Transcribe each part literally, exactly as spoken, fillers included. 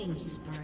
Killing spree.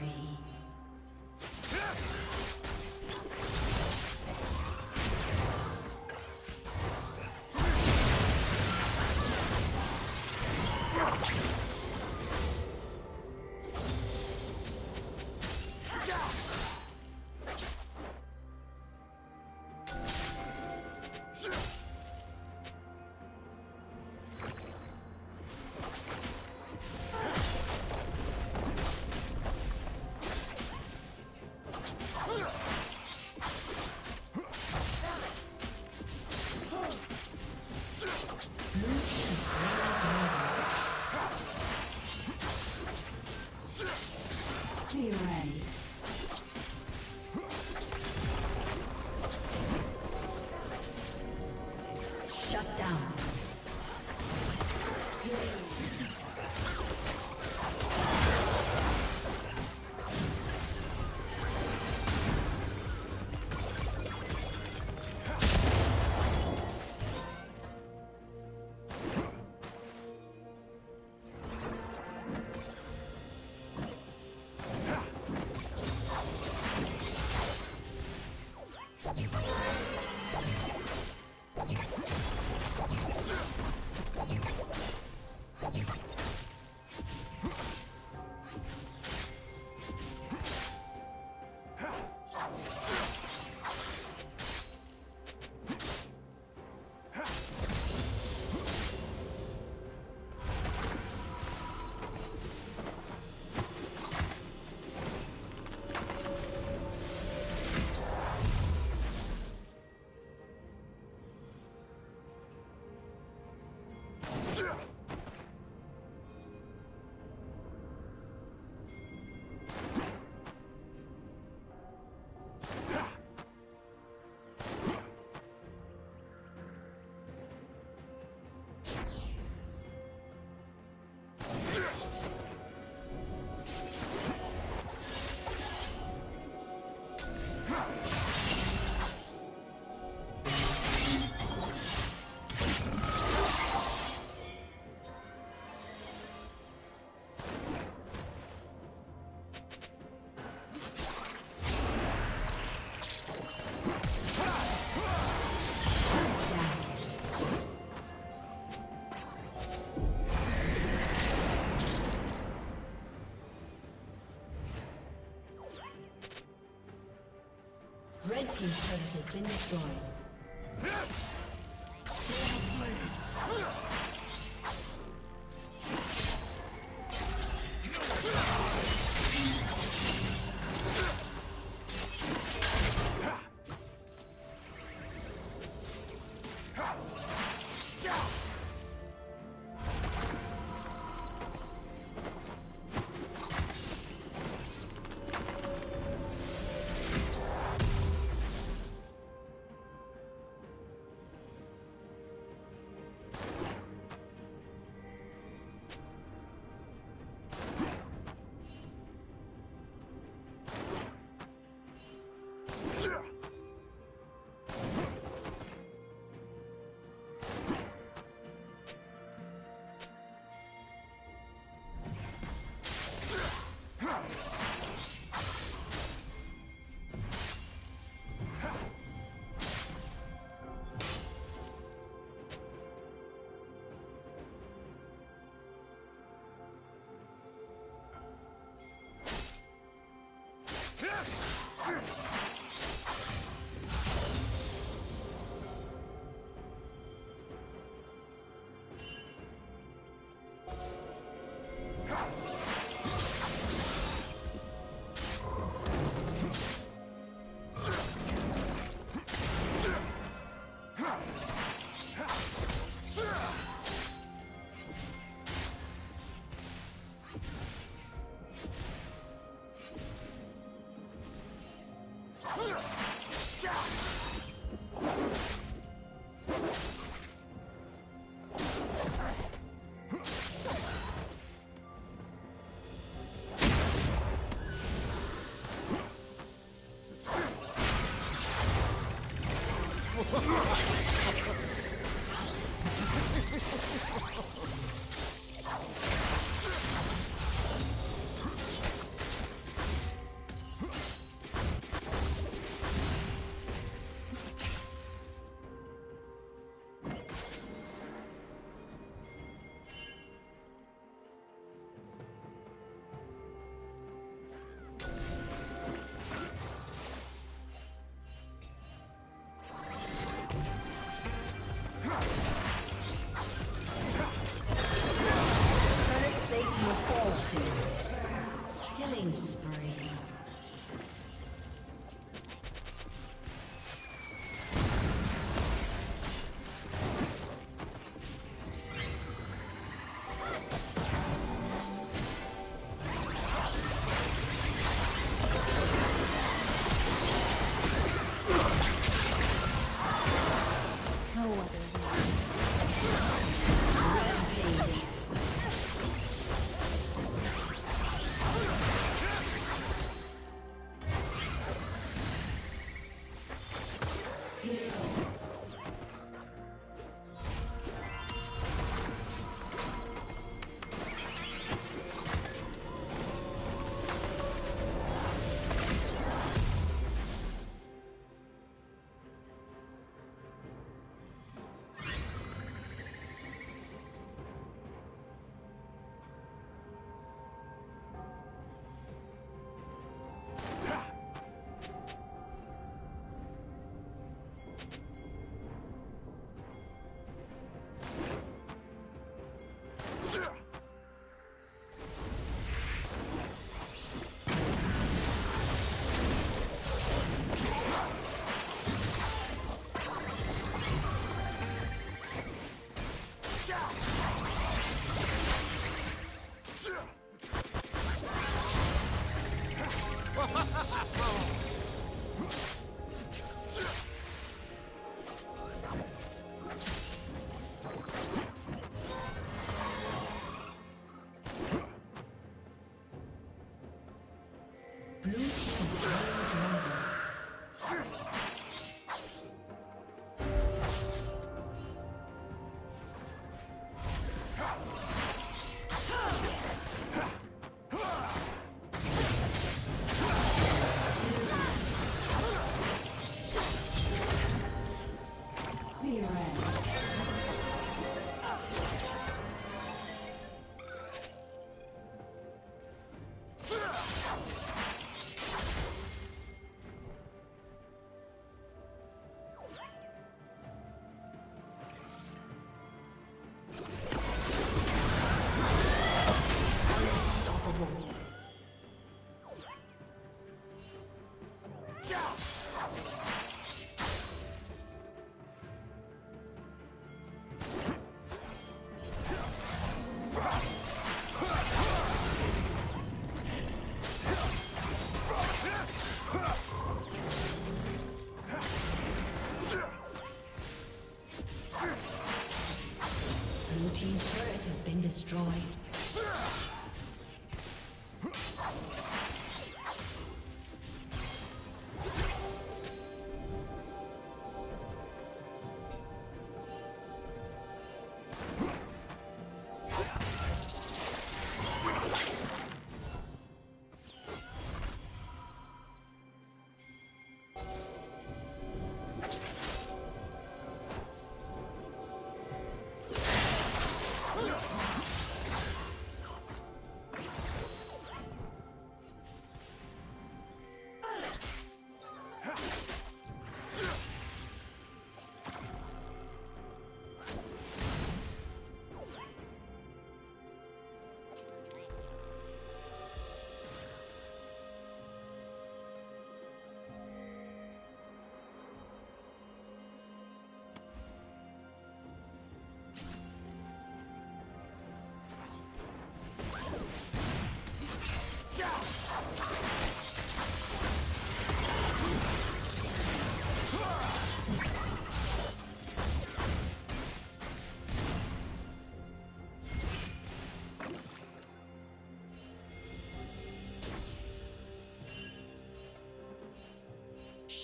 Red team's turret has been destroyed.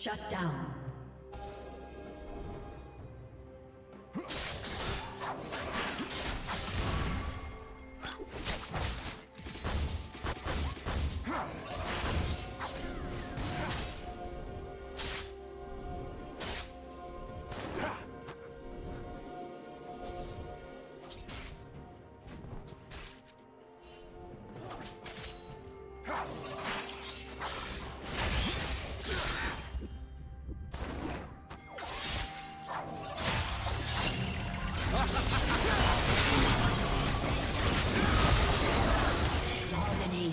Shut down.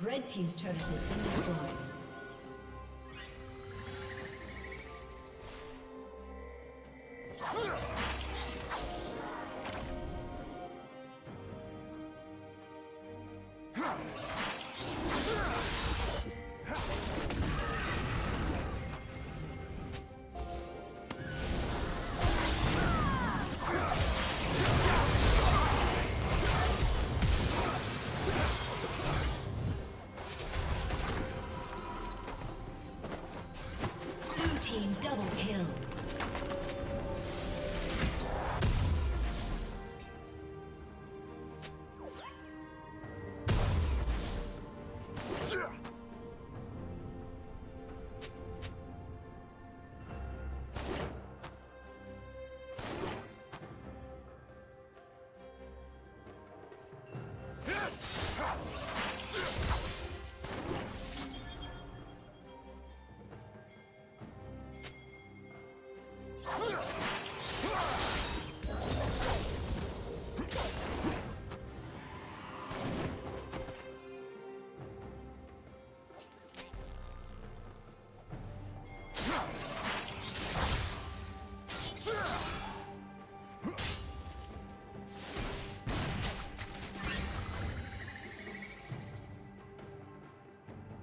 Red team's turret has been destroyed.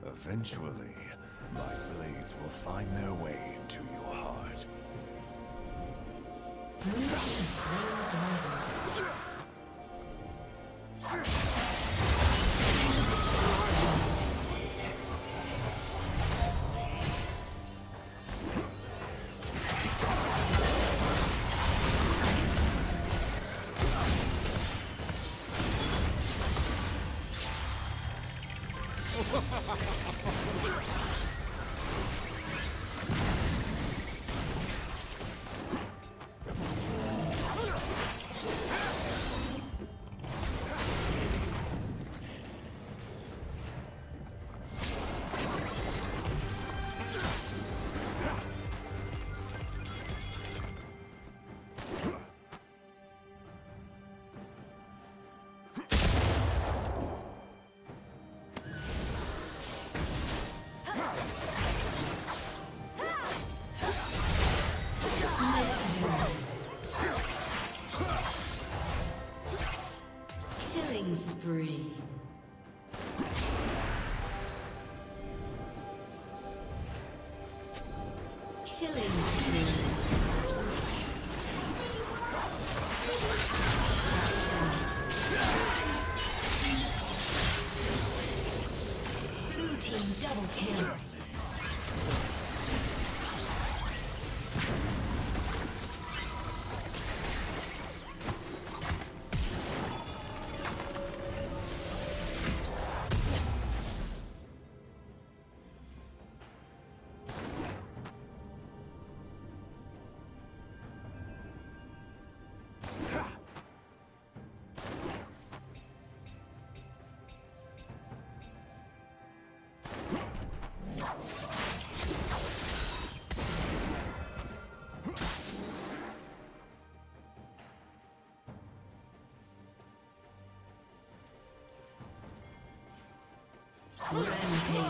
Eventually, my blades will find their way into your heart. Spree. Killing spree. Blue team double kill. Rampage.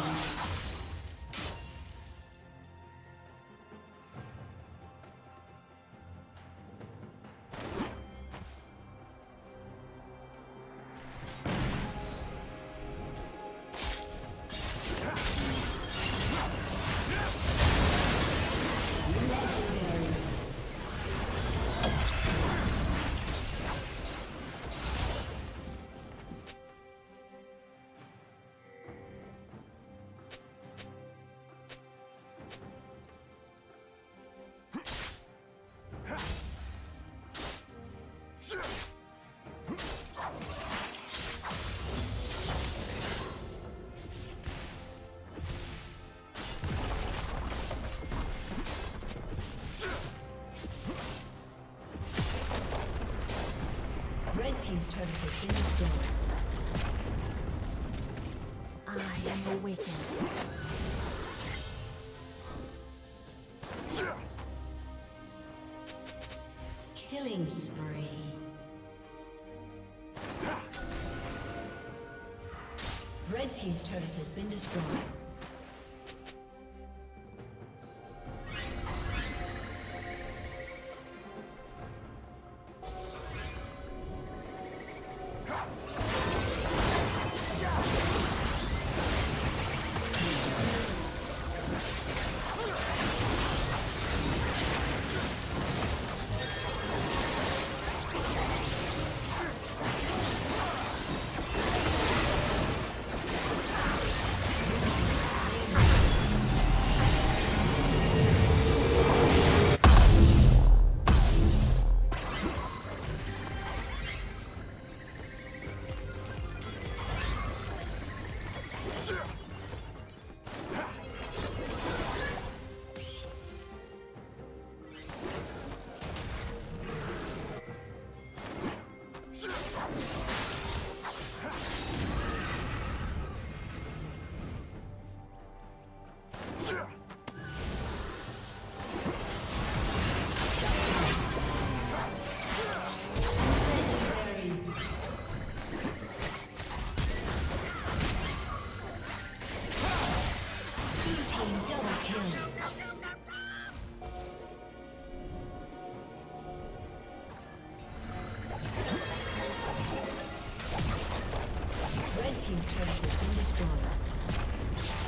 Red team's turret has been destroyed. I am awakened. Team's turret has been destroyed. Red team's turret has been destroyed.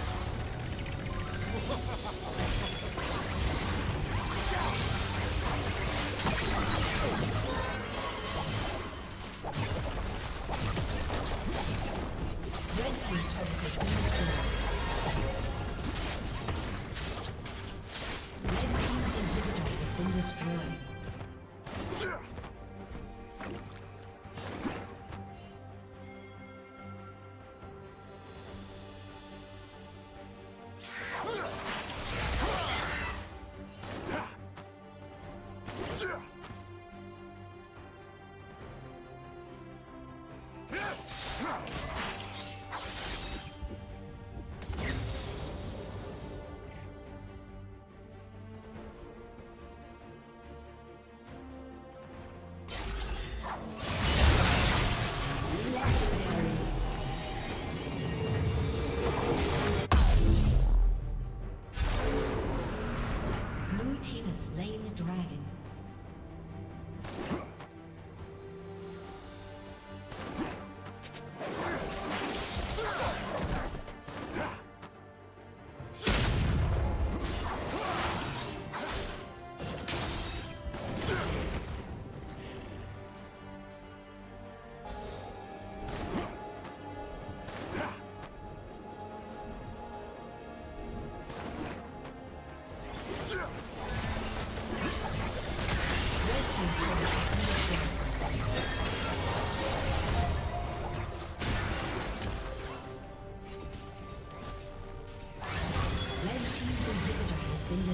destroyed.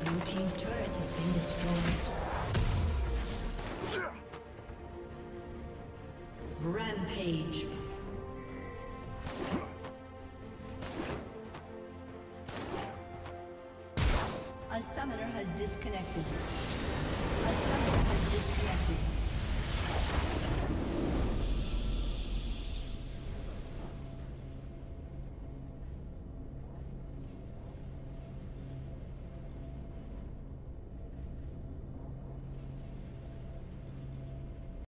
Blue team's turret has been destroyed. Rampage. A summoner has disconnected. A summoner has disconnected.